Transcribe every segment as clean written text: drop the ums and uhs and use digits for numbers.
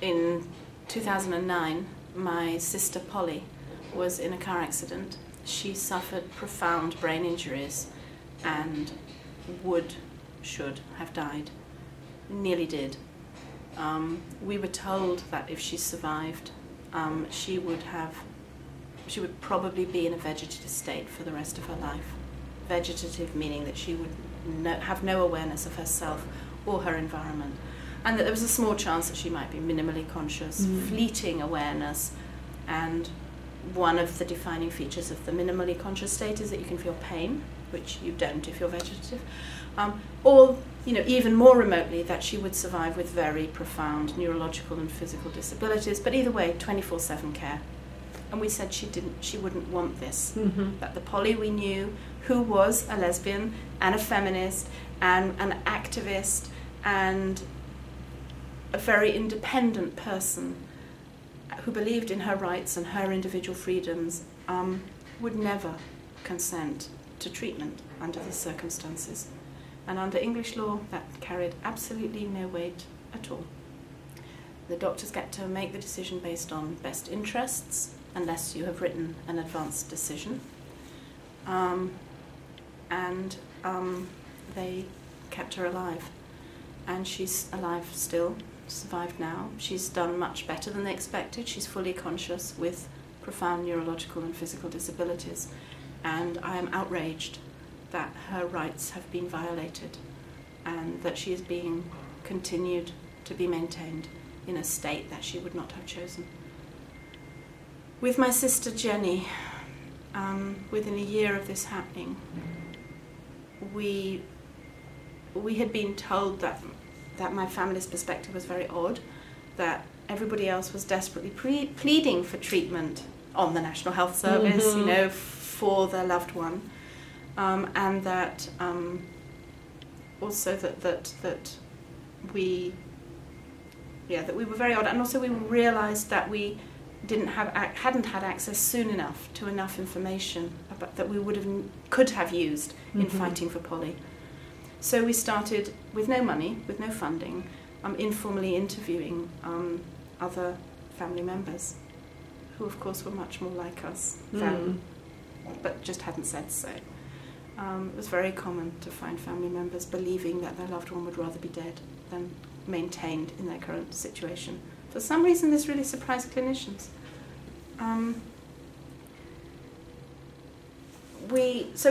In 2009, my sister Polly was in a car accident. She suffered profound brain injuries and should have died. Nearly did. We were told that if she survived, she would probably be in a vegetative state for the rest of her life. Vegetative meaning that she would have no awareness of herself or her environment, and that there was a small chance that she might be minimally conscious, fleeting awareness. And one of the defining features of the minimally conscious state is that you can feel pain, which you don't if you're vegetative, or, you know, even more remotely, that she would survive with very profound neurological and physical disabilities. But either way, 24/7 care. And we said she wouldn't want this. That the Polly we knew, who was a lesbian and a feminist and an activist and a very independent person who believed in her rights and her individual freedoms, would never consent to treatment under the circumstances. And under English law, that carried absolutely no weight at all. The doctors get to make the decision based on best interests, unless you have written an advanced decision. They kept her alive. And she's alive still, survived now. She's done much better than they expected. She's fully conscious with profound neurological and physical disabilities. And I am outraged that her rights have been violated and that she is being continued to be maintained in a state that she would not have chosen. With my sister Jenny, within a year of this happening, we had been told that my family's perspective was very odd, that everybody else was desperately pleading for treatment on the National Health Service, you know, for their loved one, and that also that we were very odd, and also we realised that we hadn't had access soon enough to enough information about, that we could have used in fighting for Polly. So we started with no money, with no funding, informally interviewing other family members, who of course were much more like us than, but just hadn't said so. It was very common to find family members believing that their loved one would rather be dead than maintained in their current situation. For some reason, this really surprised clinicians. So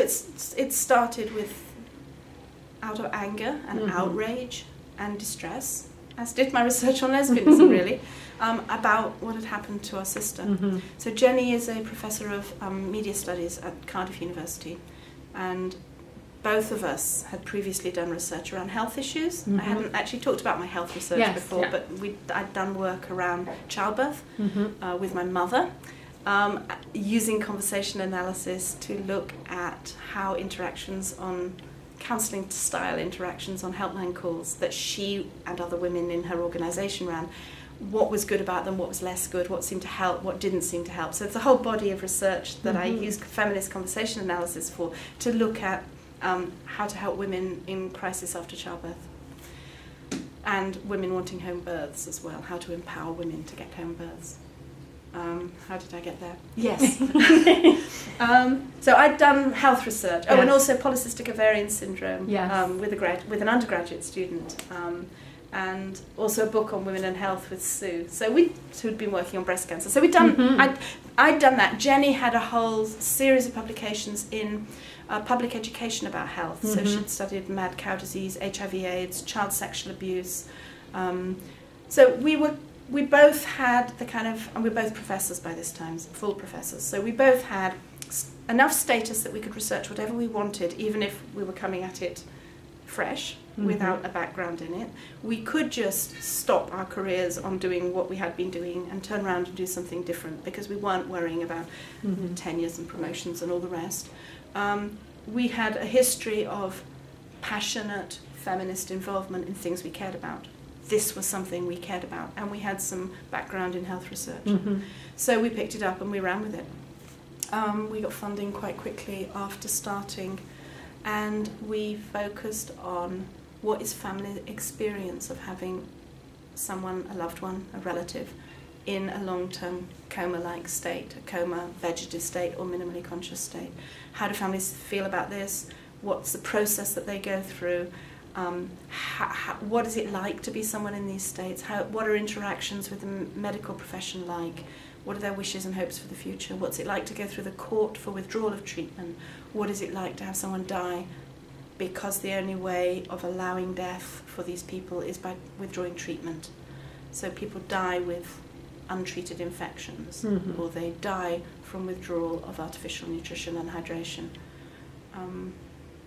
it started with out of anger and outrage and distress, as did my research on lesbianism, really, about what had happened to our sister. So Jenny is a professor of media studies at Cardiff University, and both of us had previously done research around health issues. I hadn't actually talked about my health research before, but I'd done work around childbirth with my mother, using conversation analysis to look at how interactions on counselling style interactions on helpline calls that she and other women in her organisation ran, what was good about them, what was less good, what seemed to help, what didn't seem to help. So it's a whole body of research that I used feminist conversation analysis for, to look at how to help women in crisis after childbirth, and women wanting home births as well, how to empower women to get home births. How did I get there? Yes. So I'd done health research. Oh, and also polycystic ovarian syndrome with an undergraduate student, and also a book on women and health with Sue. So who'd been working on breast cancer. So we'd done. I'd done that. Jenny had a whole series of publications in public education about health. So she'd studied mad cow disease, HIV/AIDS, child sexual abuse. So we were. We both had the kind of, and we're both professors by this time, full professors, so we both had enough status that we could research whatever we wanted, even if we were coming at it fresh, without a background in it. We could just stop our careers on doing what we had been doing and turn around and do something different, because we weren't worrying about tenures and promotions and all the rest. We had a history of passionate feminist involvement in things we cared about. This was something we cared about, and we had some background in health research. So we picked it up and we ran with it. We got funding quite quickly after starting, and we focused on what is family experience of having someone, a loved one, a relative, in a long-term coma-like state, a coma, vegetative state or minimally conscious state. How do families feel about this? What's the process that they go through? What is it like to be someone in these states? What are interactions with the medical profession like? What are their wishes and hopes for the future? What's it like to go through the court for withdrawal of treatment? What is it like to have someone die? Because the only way of allowing death for these people is by withdrawing treatment. So people die with untreated infections, or they die from withdrawal of artificial nutrition and hydration.